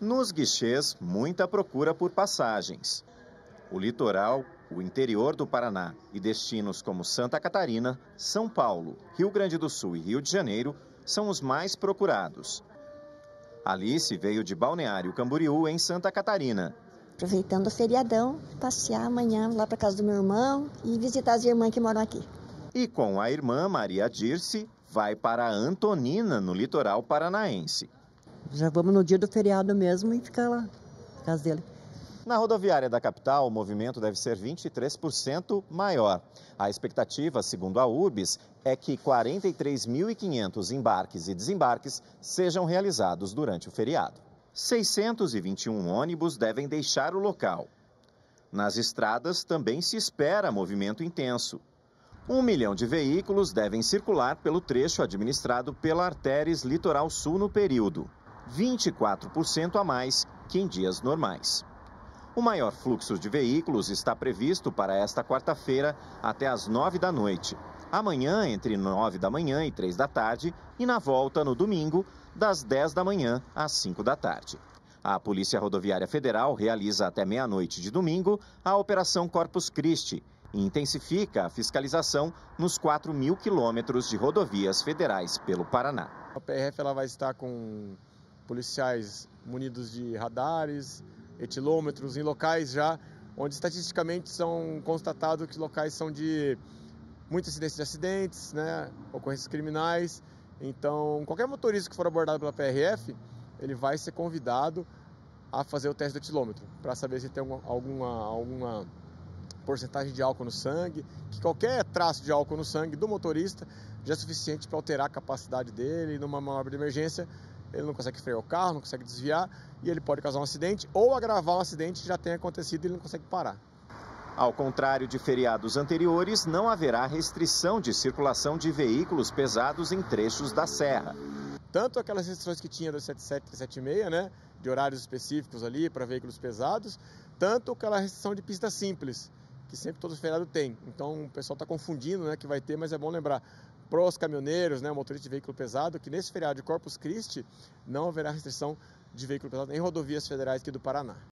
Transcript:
Nos guichês, muita procura por passagens. O litoral, o interior do Paraná e destinos como Santa Catarina, São Paulo, Rio Grande do Sul e Rio de Janeiro são os mais procurados. Alice veio de Balneário Camboriú, em Santa Catarina. Aproveitando o feriadão, passear amanhã lá para casa do meu irmão e visitar as irmãs que moram aqui. E com a irmã Maria Dirce, vai para Antonina, no litoral paranaense. Já vamos no dia do feriado mesmo e ficar lá, na casa dele. Na rodoviária da capital, o movimento deve ser 23% maior. A expectativa, segundo a Urbs, é que 43.500 embarques e desembarques sejam realizados durante o feriado. 621 ônibus devem deixar o local. Nas estradas também se espera movimento intenso. 1 milhão de veículos devem circular pelo trecho administrado pela Arteris Litoral Sul no período, 24% a mais que em dias normais. O maior fluxo de veículos está previsto para esta quarta-feira até às 9 da noite. Amanhã, entre 9 da manhã e 3 da tarde, e na volta, no domingo, das 10 da manhã às 5 da tarde. A Polícia Rodoviária Federal realiza até meia-noite de domingo a Operação Corpus Christi e intensifica a fiscalização nos 4.000 quilômetros de rodovias federais pelo Paraná. A PRF ela vai estar com policiais munidos de radares, etilômetros, em locais já onde estatisticamente são constatados que locais são de muita incidência de acidentes, né, ocorrências criminais. Então, qualquer motorista que for abordado pela PRF, ele vai ser convidado a fazer o teste do etilômetro, para saber se tem alguma porcentagem de álcool no sangue, que qualquer traço de álcool no sangue do motorista já é suficiente para alterar a capacidade dele e numa manobra de emergência. Ele não consegue frear o carro, não consegue desviar e ele pode causar um acidente ou agravar um acidente que já tenha acontecido e ele não consegue parar. Ao contrário de feriados anteriores, não haverá restrição de circulação de veículos pesados em trechos da serra. Tanto aquelas restrições que tinha do 77 e 76, né, de horários específicos ali para veículos pesados, tanto aquela restrição de pista simples, que sempre todo feriado tem. Então o pessoal está confundindo, né, que vai ter, mas é bom lembrar. Para os caminhoneiros, né, motorista de veículo pesado, que nesse feriado de Corpus Christi não haverá restrição de veículo pesado em rodovias federais aqui do Paraná.